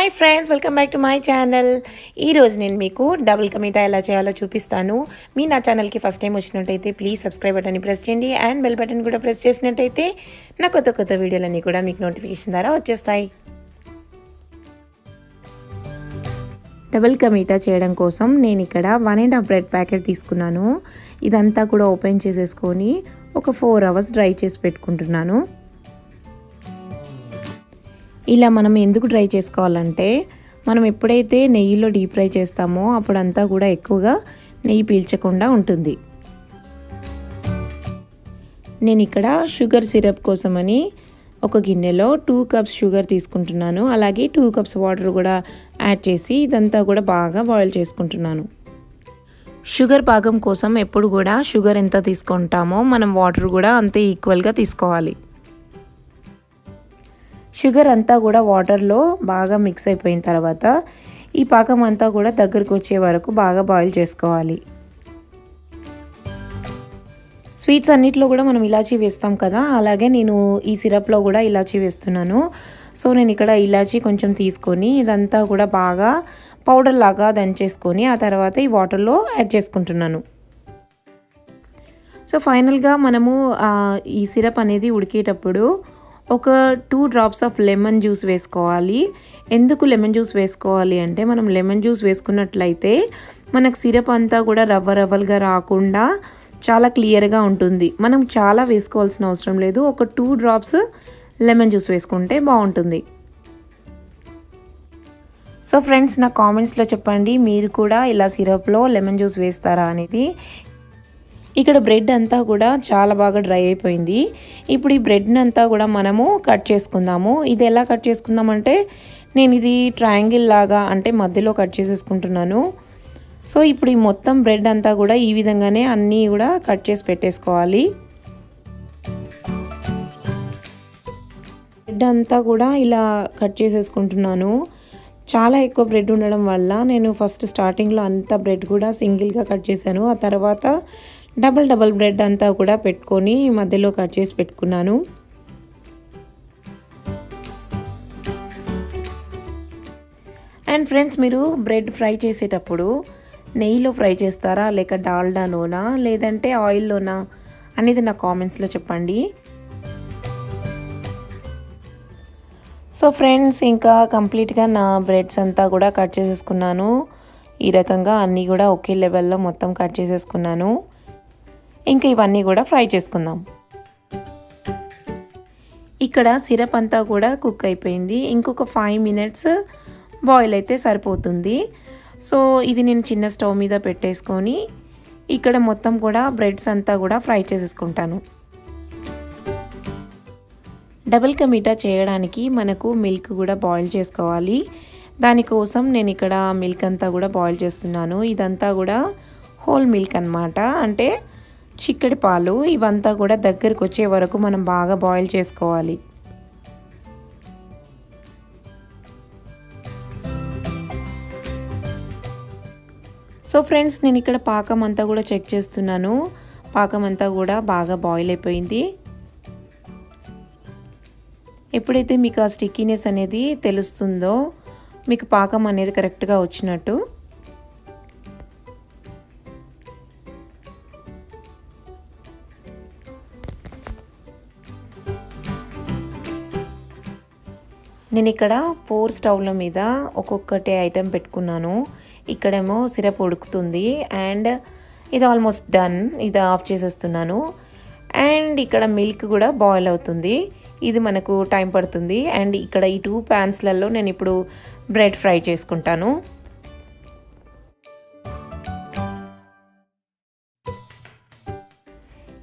Hi friends, welcome back to my channel. ee roju nenu meeku double kamita ela cheyalo chupistanu. Mee na channel ki first time vachinataithe please subscribe button ni press cheyandi and bell button kuda press chesinataithe na kotta kotta video lani kuda meeku notification dara vachestayi. Double kamita cheyadam kosam nenu ikkada 1.5 bread packet teeskunnanu. Idantha kuda open chesesukoni oka 4 hours dry chesi pettukuntunnanu. ఇలా మనం ఎందుకు dry చేసుకోవాలంటే మనం ఎప్పుడైతే నెయ్యిలో deep fry చేస్తామో అప్పుడంతా కూడా ఎక్కువగా నెయ్యి పీల్చకుండా ఉంటుంది. నేను ఇక్కడ షుగర్ సిరప్ కోసమని ఒక గిన్నెలో 2 cups షుగర్ తీసుకుంటున్నాను. అలాగే 2 cups వాటర్ కూడా యాడ్ చేసి ఇదంతా కూడా బాగా బాయిల్ చేసుకుంటున్నాను. షుగర్ పాకం కోసం ఎప్పుడు కూడా షుగర్ ఎంత తీసుకుంటామో మనం వాటర్ కూడా అంతే ఈక్వల్గా తీసుకోవాలి. షుగర్ అంతా కూడా వాటర్లో బాగా మిక్స్ అయిపోయిన తర్వాత ఈ పాకం అంతా కూడా దగ్గరికి వచ్చే వరకు బాగా బాయిల్ చేసుకోవాలి. స్వీట్స్ అన్నిట్లో కూడా మనం ఇలాచీ వేస్తాం కదా, అలాగే నేను ఈ సిరప్లో కూడా ఇలాచీ వేస్తున్నాను. సో నేను ఇక్కడ ఇలాచీ కొంచెం తీసుకొని ఇదంతా కూడా బాగా పౌడర్ లాగా దంచేసుకొని ఆ తర్వాత ఈ వాటర్లో యాడ్ చేసుకుంటున్నాను. సో ఫైనల్గా మనము ఈ సిరప్ అనేది ఉడికేటప్పుడు ఒక 2 drops ఆఫ్ లెమన్ జ్యూస్ వేసుకోవాలి. ఎందుకు లెమన్ జ్యూస్ వేసుకోవాలి అంటే మనం లెమన్ జ్యూస్ వేసుకున్నట్లయితే మనకు సిరప్ అంతా కూడా రవ్వ రవ్వలుగా రాకుండా చాలా క్లియర్గా ఉంటుంది. మనం చాలా వేసుకోవాల్సిన అవసరం లేదు, ఒక 2 drops లెమన్ జ్యూస్ వేసుకుంటే బాగుంటుంది. సో ఫ్రెండ్స్, నా కామెంట్స్లో చెప్పండి మీరు కూడా ఇలా సిరప్లో లెమన్ జ్యూస్ వేస్తారా అనేది. ఇక్కడ బ్రెడ్ అంతా కూడా చాలా బాగా డ్రై అయిపోయింది. ఇప్పుడు ఈ బ్రెడ్ని అంతా కూడా మనము కట్ చేసుకుందాము. ఇది ఎలా కట్ చేసుకుందామంటే నేను ఇది ట్రయాంగిల్ లాగా అంటే మధ్యలో కట్ చేసేసుకుంటున్నాను. సో ఇప్పుడు ఈ మొత్తం బ్రెడ్ అంతా కూడా ఈ విధంగానే అన్నీ కూడా కట్ చేసి పెట్టేసుకోవాలి. బ్రెడ్ అంతా కూడా ఇలా కట్ చేసేసుకుంటున్నాను. చాలా ఎక్కువ బ్రెడ్ ఉండడం వల్ల నేను ఫస్ట్ స్టార్టింగ్లో అంత బ్రెడ్ కూడా సింగిల్గా కట్ చేశాను. ఆ తర్వాత డబల్ బ్రెడ్ అంతా కూడా పెట్టుకొని మధ్యలో కట్ చేసి పెట్టుకున్నాను. అండ్ ఫ్రెండ్స్, మీరు బ్రెడ్ ఫ్రై చేసేటప్పుడు నెయ్యిలో ఫ్రై చేస్తారా లేక డాల్డాలోనా లేదంటే ఆయిల్లోనా అనేది నా కామెంట్స్లో చెప్పండి. సో ఫ్రెండ్స్, ఇంకా కంప్లీట్గా నా బ్రెడ్స్ అంతా కూడా కట్ చేసేసుకున్నాను. ఈ రకంగా అన్నీ కూడా ఒకే లెవెల్లో మొత్తం కట్ చేసేసుకున్నాను. ఇంకా ఇవన్నీ కూడా ఫ్రై చేసుకుందాం. ఇక్కడ సిరప్ అంతా కూడా కుక్ అయిపోయింది. ఇంకొక 5 minutes బాయిల్ అయితే సరిపోతుంది. సో ఇది నేను చిన్న స్టవ్ మీద పెట్టేసుకొని ఇక్కడ మొత్తం కూడా బ్రెడ్స్ అంతా కూడా ఫ్రై చేసేసుకుంటాను. డబుల్ కమీటా చేయడానికి మనకు మిల్క్ కూడా బాయిల్ చేసుకోవాలి. దానికోసం నేను ఇక్కడ మిల్క్ అంతా కూడా బాయిల్ చేస్తున్నాను. ఇదంతా కూడా హోల్ మిల్క్ అన్నమాట, అంటే చిక్కడి పాలు. ఇవంతా కూడా దగ్గరికి వచ్చే వరకు మనం బాగా బాయిల్ చేసుకోవాలి. సో ఫ్రెండ్స్, నేను ఇక్కడ పాకం అంతా కూడా చెక్ చేస్తున్నాను. పాకం అంతా కూడా బాగా బాయిల్ అయిపోయింది. ఎప్పుడైతే మీకు ఆ స్టిక్కీనెస్ అనేది తెలుస్తుందో మీకు పాకం అనేది కరెక్ట్గా వచ్చినట్టు. నేను ఇక్కడ 4 స్టవ్ల మీద ఒక్కొక్కటి ఐటెం పెట్టుకున్నాను. ఇక్కడేమో సిరప్ ఉడుకుతుంది అండ్ ఇది ఆల్మోస్ట్ డన్, ఇది ఆఫ్ చేసేస్తున్నాను. అండ్ ఇక్కడ మిల్క్ కూడా బాయిల్ అవుతుంది, ఇది మనకు టైం పడుతుంది. అండ్ ఇక్కడ ఈ 2 pans లలో నేను ఇప్పుడు బ్రెడ్ ఫ్రై చేసుకుంటాను.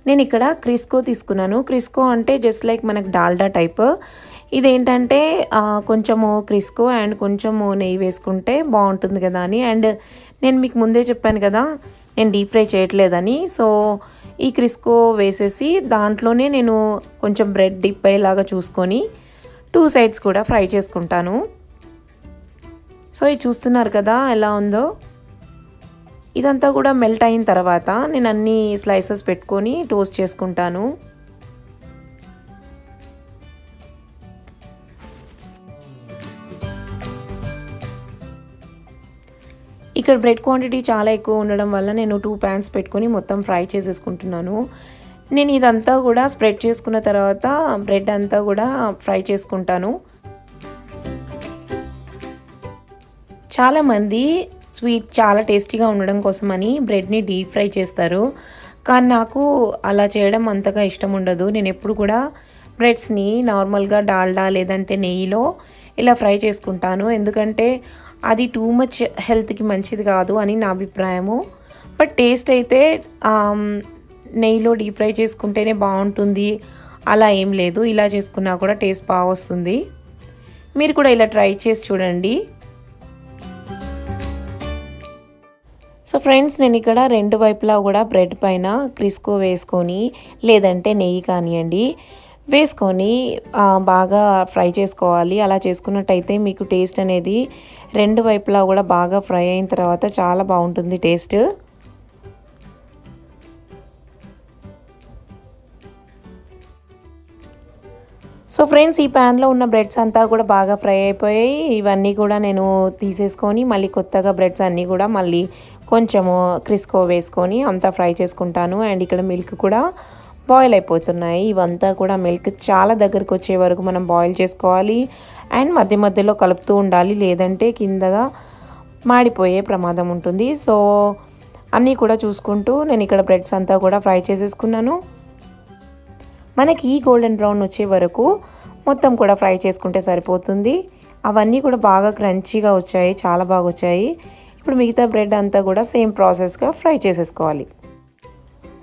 నేను ఇక్కడ క్రిస్కో తీసుకున్నాను. క్రిస్కో అంటే జస్ట్ లైక్ మనకు డాల్డా టైప్. ఇదేంటంటే కొంచెము క్రిస్కో అండ్ కొంచెము నెయ్యి వేసుకుంటే బాగుంటుంది కదా అని. అండ్ నేను మీకు ముందే చెప్పాను కదా నేను డీప్ ఫ్రై చేయట్లేదని. సో ఈ క్రిస్కో వేసేసి దాంట్లోనే నేను కొంచెం బ్రెడ్ డిప్ అయ్యేలాగా చూసుకొని 2 sides కూడా ఫ్రై చేసుకుంటాను. సో ఇది చూస్తున్నారు కదా ఎలా ఉందో. ఇదంతా కూడా మెల్ట్ అయిన తర్వాత నేను అన్ని స్లైసెస్ పెట్టుకొని టోస్ట్ చేసుకుంటాను. ఇక్కడ బ్రెడ్ క్వాంటిటీ చాలా ఎక్కువ ఉండడం వల్ల నేను 2 pans పెట్టుకొని మొత్తం ఫ్రై చేసేసుకుంటున్నాను. నేను ఇదంతా కూడా స్ప్రెడ్ చేసుకున్న తర్వాత బ్రెడ్ అంతా కూడా ఫ్రై చేసుకుంటాను. చాలామంది స్వీట్ చాలా టేస్టీగా ఉండడం కోసమని బ్రెడ్ని డీప్ ఫ్రై చేస్తారు, కానీ నాకు అలా చేయడం అంతగా ఇష్టం ఉండదు. నేను ఎప్పుడు కూడా బ్రెడ్స్ని నార్మల్గా డాల్డా లేదంటే నెయ్యిలో ఇలా ఫ్రై చేసుకుంటాను, ఎందుకంటే అది టూ మచ్ హెల్త్కి మంచిది కాదు అని నా అభిప్రాయము. బట్ టేస్ట్ అయితే నెయ్యిలో డీప్ ఫ్రై చేసుకుంటేనే బాగుంటుంది అలా ఏం లేదు, ఇలా చేసుకున్నా కూడా టేస్ట్ బాగా వస్తుంది. మీరు కూడా ఇలా ట్రై చేసి చూడండి. సో ఫ్రెండ్స్, నేను ఇక్కడ 2 వైపులా కూడా బ్రెడ్ పైన క్రిస్కో వేసుకొని లేదంటే నెయ్యి కానివ్వండి వేసుకొని బాగా ఫ్రై చేసుకోవాలి. అలా చేసుకున్నట్టయితే మీకు టేస్ట్ అనేది 2 వైపులా కూడా బాగా ఫ్రై అయిన తర్వాత చాలా బాగుంటుంది టేస్ట్. సో ఫ్రెండ్స్, ఈ ప్యాన్లో ఉన్న బ్రెడ్స్ అంతా కూడా బాగా ఫ్రై అయిపోయాయి. ఇవన్నీ కూడా నేను తీసేసుకొని మళ్ళీ కొత్తగా బ్రెడ్స్ అన్నీ కూడా మళ్ళీ కొంచెము క్రిస్కో వేసుకొని అంతా ఫ్రై చేసుకుంటాను. అండ్ ఇక్కడ మిల్క్ కూడా బాయిల్ అయిపోతున్నాయి. ఇవంతా కూడా మిల్క్ చాలా దగ్గరకు వచ్చే వరకు మనం బాయిల్ చేసుకోవాలి అండ్ మధ్య మధ్యలో కలుపుతూ ఉండాలి, లేదంటే కిందగా మాడిపోయే ప్రమాదం ఉంటుంది. సో అన్నీ కూడా చూసుకుంటూ నేను ఇక్కడ బ్రెడ్స్ అంతా కూడా ఫ్రై చేసేసుకున్నాను. మనకి ఈ గోల్డెన్ బ్రౌన్ వచ్చే వరకు మొత్తం కూడా ఫ్రై చేసుకుంటే సరిపోతుంది. అవన్నీ కూడా బాగా క్రంచీగా వచ్చాయి, చాలా బాగా వచ్చాయి. ఇప్పుడు మిగతా బ్రెడ్ అంతా కూడా సేమ్ ప్రాసెస్గా ఫ్రై చేసేసుకోవాలి.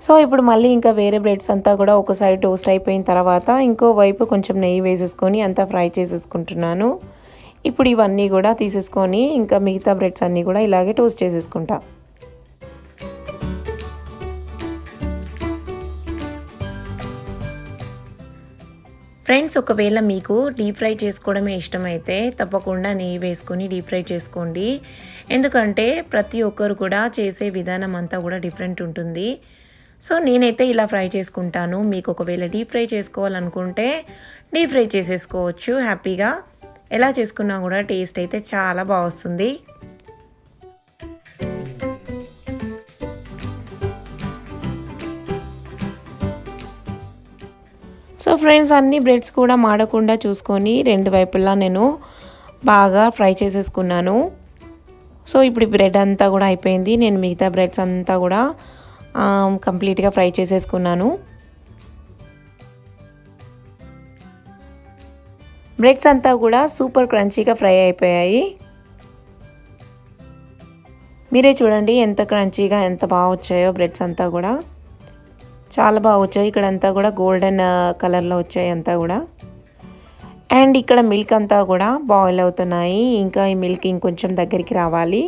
సో ఇప్పుడు మళ్ళీ ఇంకా వేరే బ్రెడ్స్ అంతా కూడా ఒకసారి టోస్ట్ అయిపోయిన తర్వాత ఇంకోవైపు కొంచెం నెయ్యి వేసేసుకొని అంతా ఫ్రై చేసేసుకుంటున్నాను. ఇప్పుడు ఇవన్నీ కూడా తీసేసుకొని ఇంకా మిగతా బ్రెడ్స్ అన్నీ కూడా ఇలాగే టోస్ట్ చేసేసుకుంటా. ఫ్రెండ్స్, ఒకవేళ మీకు డీప్ ఫ్రై చేసుకోవడమే ఇష్టమైతే తప్పకుండా నెయ్యి వేసుకొని డీప్ ఫ్రై చేసుకోండి, ఎందుకంటే ప్రతి ఒక్కరు కూడా చేసే విధానం అంతా కూడా డిఫరెంట్ ఉంటుంది. సో నేనైతే ఇలా ఫ్రై చేసుకుంటాను. మీకు ఒకవేళ డీప్ ఫ్రై చేసుకోవాలనుకుంటే డీప్ ఫ్రై చేసేసుకోవచ్చు హ్యాపీగా. ఎలా చేసుకున్నా కూడా టేస్ట్ అయితే చాలా బాగుంది. సో ఫ్రెండ్స్, అన్ని బ్రెడ్స్ కూడా మాడకుండా చూసుకొని 2 వైపులా నేను బాగా ఫ్రై చేసేసుకున్నాను. సో ఇప్పుడు బ్రెడ్ అంతా కూడా అయిపోయింది. నేను మిగతా బ్రెడ్స్ అంతా కూడా కంప్లీట్గా ఫ్రై చేసేసుకున్నాను. బ్రెడ్స్ అంతా కూడా సూపర్ క్రంచీగా ఫ్రై అయిపోయాయి. మీరే చూడండి ఎంత క్రంచీగా ఎంత బాగా వచ్చాయో బ్రెడ్స్ అంతా కూడా, చాలా బాగా వచ్చాయి. ఇక్కడ అంతా కూడా గోల్డెన్ కలర్లో వచ్చాయి అంతా కూడా. అండ్ ఇక్కడ మిల్క్ అంతా కూడా బాయిల్ అవుతున్నాయి. ఇంకా ఈ మిల్క్ ఇంకొంచెం దగ్గరికి రావాలి,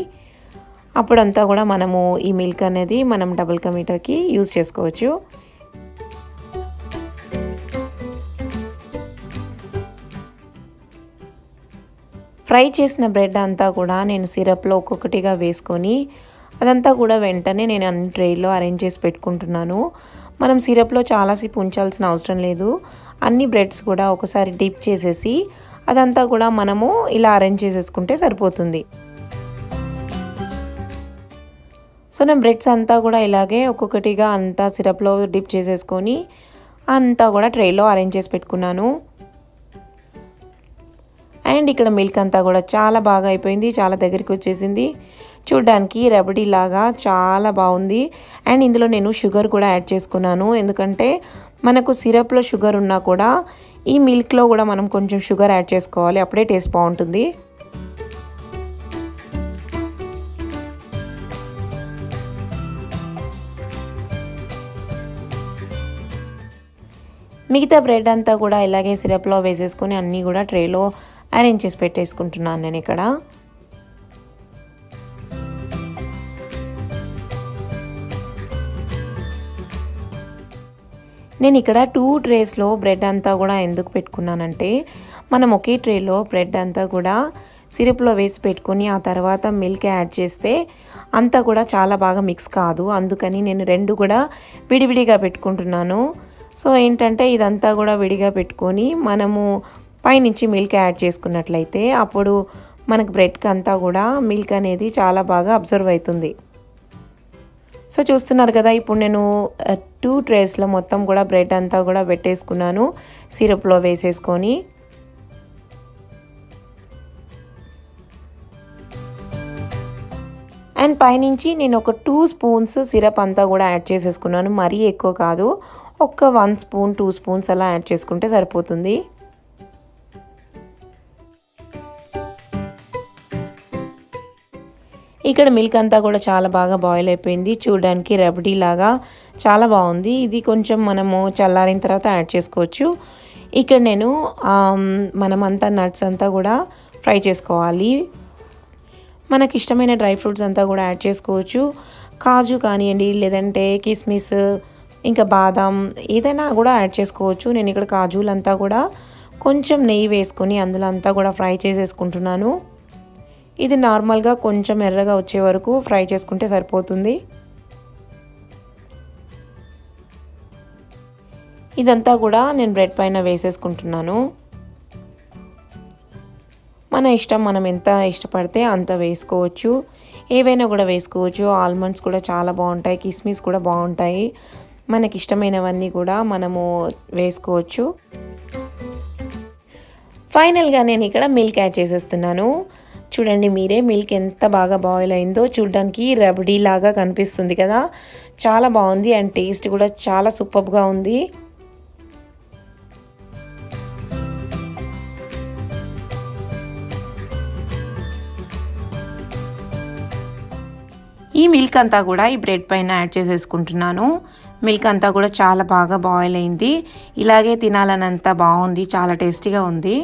అప్పుడంతా కూడా మనము ఈ మిల్క్ అనేది మనం డబుల్ కా మీఠాకి యూజ్ చేసుకోవచ్చు. ఫ్రై చేసిన బ్రెడ్ అంతా కూడా నేను సిరప్లో ఒక్కొక్కటిగా వేసుకొని అదంతా కూడా వెంటనే నేను అన్ని ట్రేలో అరేంజ్ చేసి పెట్టుకుంటున్నాను. మనం సిరప్లో చాలాసేపు ఉంచాల్సిన అవసరం లేదు. అన్ని బ్రెడ్స్ కూడా ఒకసారి డిప్ చేసేసి అదంతా కూడా మనము ఇలా అరేంజ్ చేసేసుకుంటే సరిపోతుంది. సో నేను బ్రెడ్స్ అంతా కూడా ఇలాగే ఒక్కొక్కటిగా అంతా సిరప్లో డిప్ చేసేసుకొని అంతా కూడా ట్రేలో అరేంజ్ చేసి పెట్టుకున్నాను. అండ్ ఇక్కడ మిల్క్ అంతా కూడా చాలా బాగా అయిపోయింది, చాలా దగ్గరికి వచ్చేసింది. చూడ్డానికి రబడీ లాగా చాలా బాగుంది. అండ్ ఇందులో నేను షుగర్ కూడా యాడ్ చేసుకున్నాను, ఎందుకంటే మనకు సిరప్లో షుగర్ ఉన్నా కూడా ఈ మిల్క్లో కూడా మనం కొంచెం షుగర్ యాడ్ చేసుకోవాలి, అప్పుడే టేస్ట్ బాగుంటుంది. మిగతా బ్రెడ్ అంతా కూడా ఇలాగే సిరప్లో వేసేసుకొని అన్నీ కూడా ట్రేలో అరేంజ్ చేసి పెట్టేసుకుంటున్నాను నేను ఇక్కడ. నేను ఇక్కడ 2 trays లో బ్రెడ్ అంతా కూడా ఎందుకు పెట్టుకున్నానంటే, మనం ఒకే ట్రేలో బ్రెడ్ అంతా కూడా సిరప్లో వేసి పెట్టుకొని ఆ తర్వాత మిల్క్ యాడ్ చేస్తే అంతా కూడా చాలా బాగా మిక్స్ కాదు, అందుకని నేను 2 కూడా విడివిడిగా పెట్టుకుంటున్నాను. సో ఏంటంటే ఇదంతా కూడా విడిగా పెట్టుకొని మనము పైనుంచి మిల్క్ యాడ్ చేసుకున్నట్లయితే అప్పుడు మనకు బ్రెడ్కి అంతా కూడా మిల్క్ అనేది చాలా బాగా అబ్జర్వ్ అవుతుంది. సో చూస్తున్నారు కదా, ఇప్పుడు నేను 2 ట్రేస్లో మొత్తం కూడా బ్రెడ్ అంతా కూడా పెట్టేసుకున్నాను, సిరప్లో వేసేసుకొని. అండ్ పైనుంచి నేను ఒక 2 స్పూన్స్ సిరప్ అంతా కూడా యాడ్ చేసేసుకున్నాను, మరీ ఎక్కువ కాదు, ఒక్క 1 స్పూన్ 2 స్పూన్స్ అలా యాడ్ చేసుకుంటే సరిపోతుంది. ఇక్కడ మిల్క్ అంతా కూడా చాలా బాగా బాయిల్ అయిపోయింది, చూడడానికి రబడీ లాగా చాలా బాగుంది. ఇది కొంచెం మనము చల్లారిన తర్వాత యాడ్ చేసుకోవచ్చు. ఇక్కడ నేను మనమంతా నట్స్ అంతా కూడా ఫ్రై చేసుకోవాలి. మనకి ఇష్టమైన డ్రై ఫ్రూట్స్ అంతా కూడా యాడ్ చేసుకోవచ్చు, కాజు కానివ్వండి, లేదంటే కిస్మిస్, ఇంకా బాదం, ఏదైనా కూడా యాడ్ చేసుకోవచ్చు. నేను ఇక్కడ కాజులంతా కూడా కొంచెం నెయ్యి వేసుకొని అందులో అంతా కూడా ఫ్రై చేసేసుకుంటున్నాను. ఇది నార్మల్గా కొంచెం ఎర్రగా వచ్చే వరకు ఫ్రై చేసుకుంటే సరిపోతుంది. ఇదంతా కూడా నేను బ్రెడ్ పైన వేసేసుకుంటున్నాను. మన ఇష్టం, మనం ఎంత ఇష్టపడితే అంత వేసుకోవచ్చు, ఏవైనా కూడా వేసుకోవచ్చు. ఆల్మండ్స్ కూడా చాలా బాగుంటాయి, కిస్మిస్ కూడా బాగుంటాయి, మనకి ఇష్టమైనవన్నీ కూడా మనము వేసుకోవచ్చు. ఫైనల్గా నేను ఇక్కడ మిల్క్ యాడ్ చేసేస్తున్నాను. చూడండి మీరే మిల్క్ ఎంత బాగా బాయిల్ అయిందో, చూడడానికి రబడీ లాగా కనిపిస్తుంది కదా, చాలా బాగుంది. అండ్ టేస్ట్ కూడా చాలా సూపర్గా ఉంది. ఈ మిల్క్ అంతా కూడా ఈ బ్రెడ్ పైన యాడ్ చేసేసుకుంటున్నాను. మిల్క్ అంతా కూడా చాలా బాగా బాయిల్ అయింది, ఇలాగే తినాలనంత బాగుంది, చాలా టేస్టీగా ఉంది.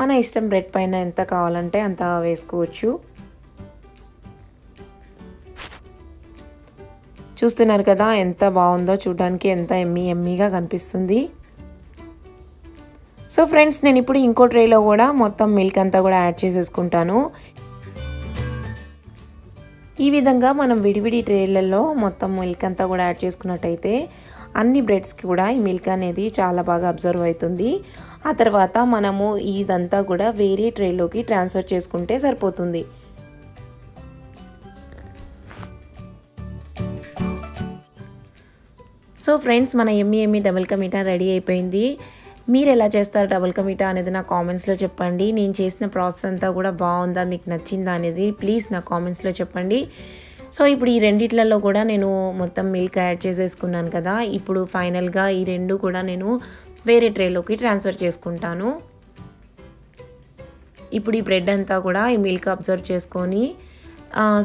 మన ఇష్టం, బ్రెడ్ పైన ఎంత కావాలంటే అంత వేసుకోవచ్చు. చూస్తున్నారు కదా ఎంత బాగుందో, చూడడానికి ఎంత ఎమ్మీ ఎమ్మీగా కనిపిస్తుంది. సో ఫ్రెండ్స్, నేను ఇప్పుడు ఇంకో ట్రేలో కూడా మొత్తం మిల్క్ అంతా కూడా యాడ్ చేసేసుకుంటాను. ఈ విధంగా మనం విడివిడి ట్రేలలో మొత్తం మిల్క్ అంతా కూడా యాడ్ చేసుకున్నట్టయితే అన్ని బ్రెడ్స్కి కూడా ఈ మిల్క్ అనేది చాలా బాగా అబ్జర్వ్ అవుతుంది. ఆ తర్వాత మనము ఇదంతా కూడా వేరే ట్రేలోకి ట్రాన్స్ఫర్ చేసుకుంటే సరిపోతుంది. సో ఫ్రెండ్స్, మన ఎమ్మి ఎమ్మి డబుల్ కా మీఠా రెడీ అయిపోయింది. మీరు ఎలా చేస్తారు డబుల్ కా మీఠా అనేది నా కామెంట్స్లో చెప్పండి. నేను చేసిన ప్రాసెస్ అంతా కూడా బాగుందా, మీకు నచ్చిందా అనేది ప్లీజ్ నా కామెంట్స్లో చెప్పండి. సో ఇప్పుడు ఈ రెండిట్లలో కూడా నేను మొత్తం మిల్క్ యాడ్ చేసేసుకున్నాను కదా, ఇప్పుడు ఫైనల్గా ఈ రెండు కూడా నేను వేరే ట్రేలోకి ట్రాన్స్ఫర్ చేసుకుంటాను. ఇప్పుడు ఈ బ్రెడ్ అంతా కూడా ఈ మిల్క్ అబ్జర్వ్ చేసుకొని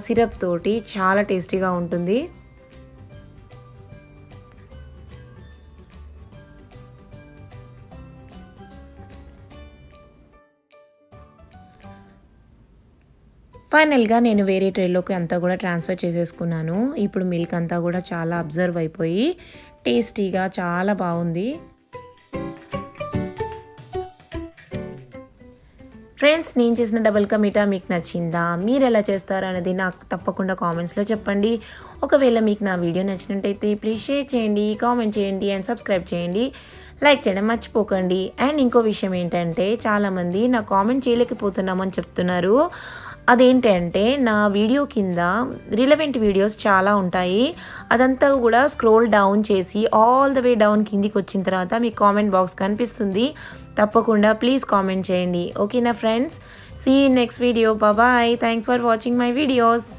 సిరప్ తోటి చాలా టేస్టీగా ఉంటుంది. ఫైనల్గా నేను వేరే ట్రేలోకి అంతా కూడా ట్రాన్స్ఫర్ చేసేసుకున్నాను. ఇప్పుడు మిల్క్ అంతా కూడా చాలా అబ్జర్వ్ అయిపోయి టేస్టీగా చాలా బాగుంది. ఫ్రెండ్స్, నేను చేసిన డబుల్ కా మీఠా మీకు నచ్చిందా, మీరు ఎలా చేస్తారు అనేది నాకు తప్పకుండా కామెంట్స్లో చెప్పండి. ఒకవేళ మీకు నా వీడియో నచ్చినట్టయితే ప్లీజ్ షేర్ చేయండి, కామెంట్ చేయండి అండ్ సబ్స్క్రైబ్ చేయండి, లైక్ చేయడం మర్చిపోకండి. అండ్ ఇంకో విషయం ఏంటంటే, చాలామంది నా కామెంట్ చేయలేకపోతున్నామని చెప్తున్నారు. అదేంటంటే నా వీడియో కింద రిలవెంట్ వీడియోస్ చాలా ఉంటాయి, అదంతా కూడా స్క్రోల్ డౌన్ చేసి ఆల్ ద వే డౌన్ కిందికి వచ్చిన తర్వాత మీ కామెంట్ బాక్స్ కనిపిస్తుంది. తప్పకుండా ప్లీజ్ కామెంట్ చేయండి. ఓకేనా friends, see you in next video. Bye, thanks for watching my videos.